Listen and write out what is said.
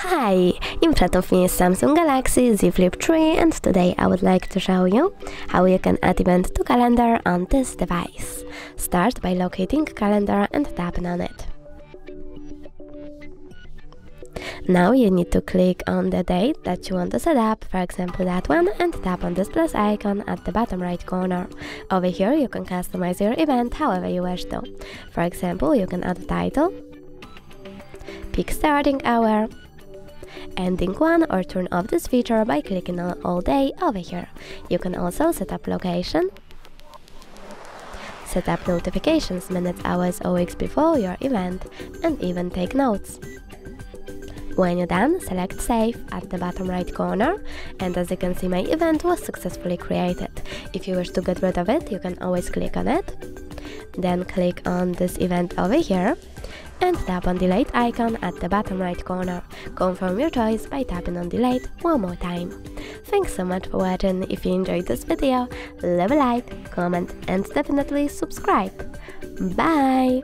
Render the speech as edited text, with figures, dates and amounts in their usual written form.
Hi! In front of me is Samsung Galaxy Z Flip 3 and today I would like to show you how you can add event to calendar on this device. Start by locating calendar and tapping on it. Now you need to click on the date that you want to set up, for example that one, and tap on this plus icon at the bottom right corner. Over here you can customize your event however you wish to. For example, you can add a title, pick starting hour, ending one, or turn off this feature by clicking on all day over here. You can also set up location, set up notifications, minutes, hours or weeks before your event, and even take notes. When you're done, select save at the bottom right corner, and as you can see, my event was successfully created. If you wish to get rid of it, you can always click on it, then click on this event over here and tap on delete icon at the bottom right corner. Confirm your choice by tapping on delete one more time. Thanks so much for watching. If you enjoyed this video, leave a like, comment and definitely subscribe. Bye!